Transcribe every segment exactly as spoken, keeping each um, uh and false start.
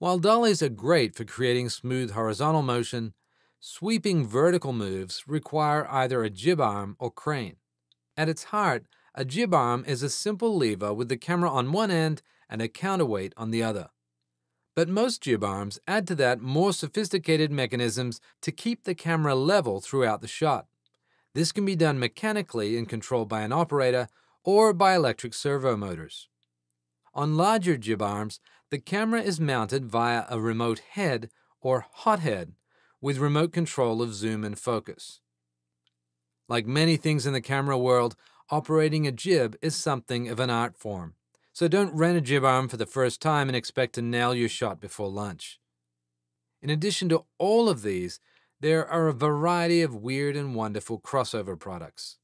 While dollies are great for creating smooth horizontal motion, sweeping vertical moves require either a jib arm or crane. At its heart, a jib arm is a simple lever with the camera on one end and a counterweight on the other. But most jib arms add to that more sophisticated mechanisms to keep the camera level throughout the shot. This can be done mechanically and controlled by an operator or by electric servo motors. On larger jib arms, the camera is mounted via a remote head or hothead with remote control of zoom and focus. Like many things in the camera world, operating a jib is something of an art form. So don't rent a jib arm for the first time and expect to nail your shot before lunch. In addition to all of these, there are a variety of weird and wonderful crossover products.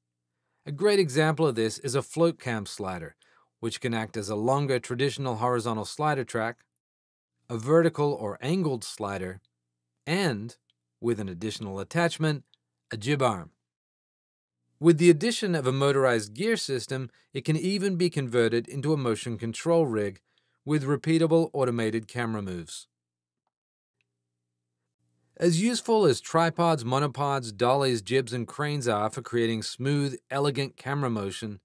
A great example of this is a float cam slider, which can act as a longer traditional horizontal slider track, a vertical or angled slider, and, with an additional attachment, a jib arm. With the addition of a motorized gear system, it can even be converted into a motion control rig with repeatable automated camera moves. As useful as tripods, monopods, dollies, jibs, and cranes are for creating smooth, elegant camera motion,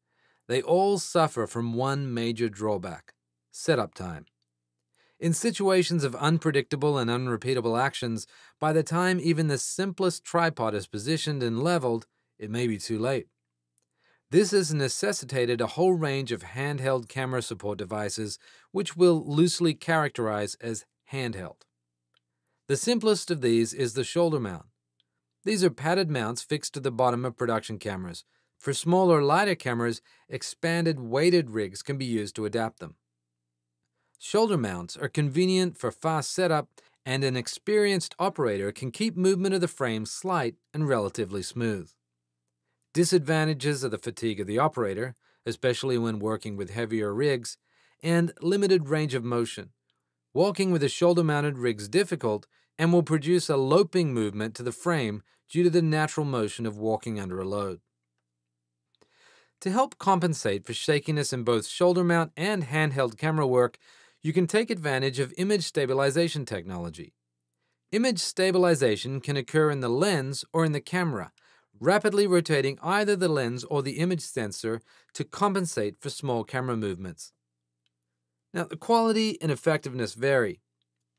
they all suffer from one major drawback: setup time. In situations of unpredictable and unrepeatable actions, by the time even the simplest tripod is positioned and leveled, it may be too late. This has necessitated a whole range of handheld camera support devices, which we'll loosely characterize as handheld. The simplest of these is the shoulder mount. These are padded mounts fixed to the bottom of production cameras. For smaller, lighter cameras, expanded weighted rigs can be used to adapt them. Shoulder mounts are convenient for fast setup, and an experienced operator can keep movement of the frame slight and relatively smooth. Disadvantages are the fatigue of the operator, especially when working with heavier rigs, and limited range of motion. Walking with a shoulder-mounted rig is difficult and will produce a loping movement to the frame due to the natural motion of walking under a load. To help compensate for shakiness in both shoulder mount and handheld camera work, you can take advantage of image stabilization technology. Image stabilization can occur in the lens or in the camera, rapidly rotating either the lens or the image sensor to compensate for small camera movements. Now, the quality and effectiveness vary,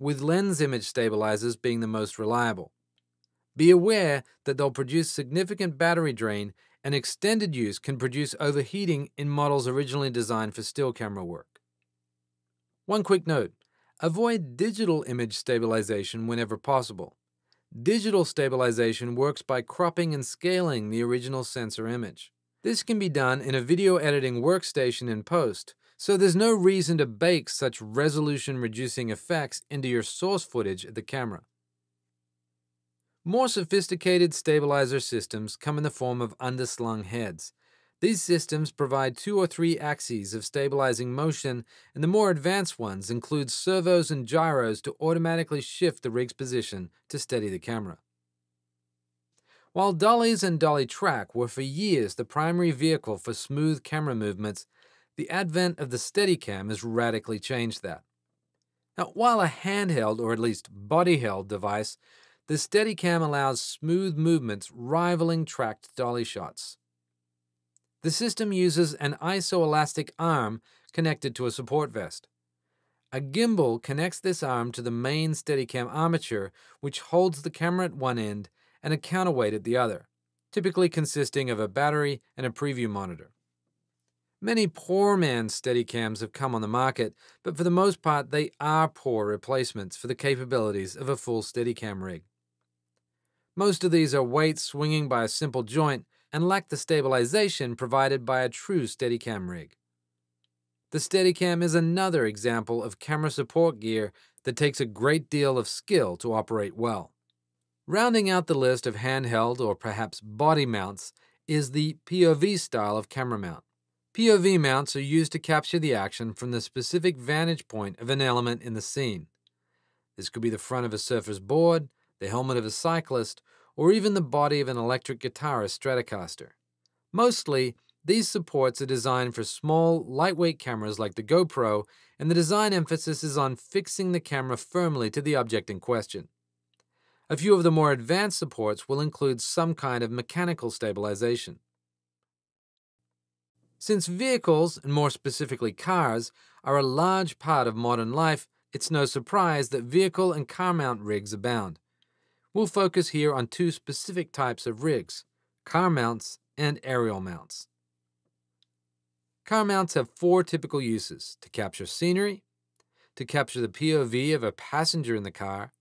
with lens image stabilizers being the most reliable. Be aware that they'll produce significant battery drain, and extended use can produce overheating in models originally designed for still camera work. One quick note: avoid digital image stabilization whenever possible. Digital stabilization works by cropping and scaling the original sensor image. This can be done in a video editing workstation in post, so there's no reason to bake such resolution-reducing effects into your source footage of the camera. More sophisticated stabilizer systems come in the form of underslung heads. These systems provide two or three axes of stabilizing motion, and the more advanced ones include servos and gyros to automatically shift the rig's position to steady the camera. While dollies and dolly track were for years the primary vehicle for smooth camera movements, the advent of the Steadicam has radically changed that. Now, while a handheld, or at least body-held, device, the Steadicam allows smooth movements rivaling tracked dolly shots. The system uses an isoelastic arm connected to a support vest. A gimbal connects this arm to the main Steadicam armature, which holds the camera at one end and a counterweight at the other, typically consisting of a battery and a preview monitor. Many poor man's Steadicams have come on the market, but for the most part they are poor replacements for the capabilities of a full Steadicam rig. Most of these are weights swinging by a simple joint, and lack the stabilization provided by a true Steadicam rig. The Steadicam is another example of camera support gear that takes a great deal of skill to operate well. Rounding out the list of handheld or perhaps body mounts is the P O V style of camera mount. P O V mounts are used to capture the action from the specific vantage point of an element in the scene. This could be the front of a surfer's board, the helmet of a cyclist, or even the body of an electric guitarist Stratocaster. Mostly, These supports are designed for small, lightweight cameras like the GoPro, and the design emphasis is on fixing the camera firmly to the object in question. A few of the more advanced supports will include some kind of mechanical stabilization. Since vehicles, and more specifically cars, are a large part of modern life, it's no surprise that vehicle and car mount rigs abound. We'll focus here on two specific types of rigs, car mounts and aerial mounts. Car mounts have four typical uses: to capture scenery, to capture the P O V of a passenger in the car,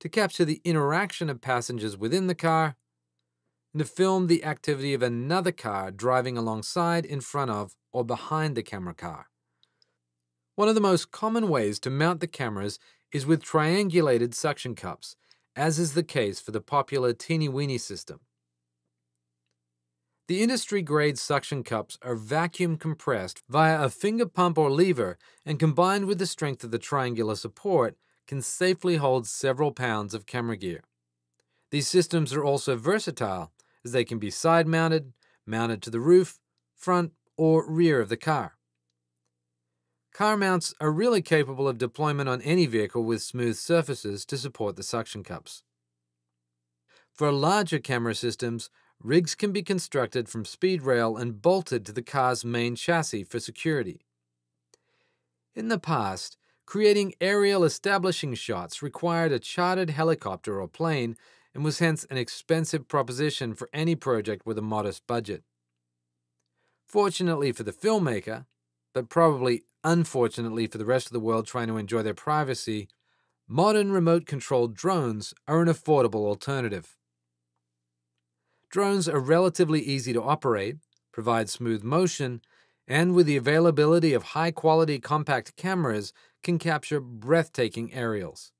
to capture the interaction of passengers within the car, and to film the activity of another car driving alongside, in front of, or behind the camera car. One of the most common ways to mount the cameras is with triangulated suction cups, as is the case for the popular Teeny Weeny system. The industry-grade suction cups are vacuum-compressed via a finger pump or lever, and combined with the strength of the triangular support, can safely hold several pounds of camera gear. These systems are also versatile, as they can be side-mounted, mounted to the roof, front, or rear of the car. Car mounts are really capable of deployment on any vehicle with smooth surfaces to support the suction cups. For larger camera systems, rigs can be constructed from speed rail and bolted to the car's main chassis for security. In the past, creating aerial establishing shots required a chartered helicopter or plane and was hence an expensive proposition for any project with a modest budget. Fortunately for the filmmaker, but probably unfortunately for the rest of the world trying to enjoy their privacy, modern remote-controlled drones are an affordable alternative. Drones are relatively easy to operate, provide smooth motion, and with the availability of high-quality compact cameras, can capture breathtaking aerials.